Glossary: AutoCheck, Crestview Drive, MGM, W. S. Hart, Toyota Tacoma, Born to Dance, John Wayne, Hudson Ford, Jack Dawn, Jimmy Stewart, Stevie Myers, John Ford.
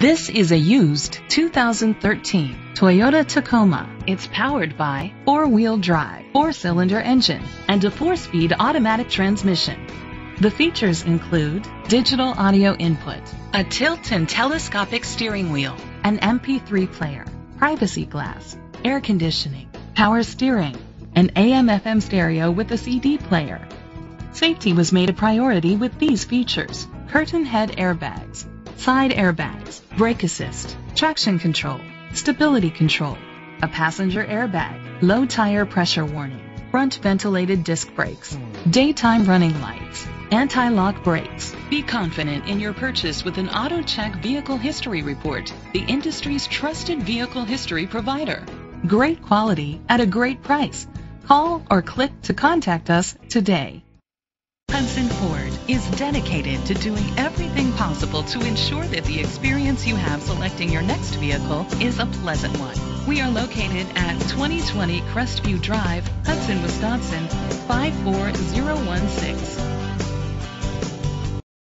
This is a used 2013 Toyota Tacoma. It's powered by four-wheel drive, four-cylinder engine, and a four-speed automatic transmission. The features include digital audio input, a tilt and telescopic steering wheel, an MP3 player, privacy glass, air conditioning, power steering, an AM/FM stereo with a CD player. Safety was made a priority with these features: curtain head airbags, side airbags, brake assist, traction control, stability control, a passenger airbag, low tire pressure warning, front ventilated disc brakes, daytime running lights, anti-lock brakes. Be confident in your purchase with an AutoCheck Vehicle History Report, the industry's trusted vehicle history provider. Great quality at a great price. Call or click to contact us today. Hudson Ford is dedicated to doing everything possible to ensure that the experience you have selecting your next vehicle is a pleasant one. We are located at 2020 Crestview Drive, Hudson, Wisconsin, 54016.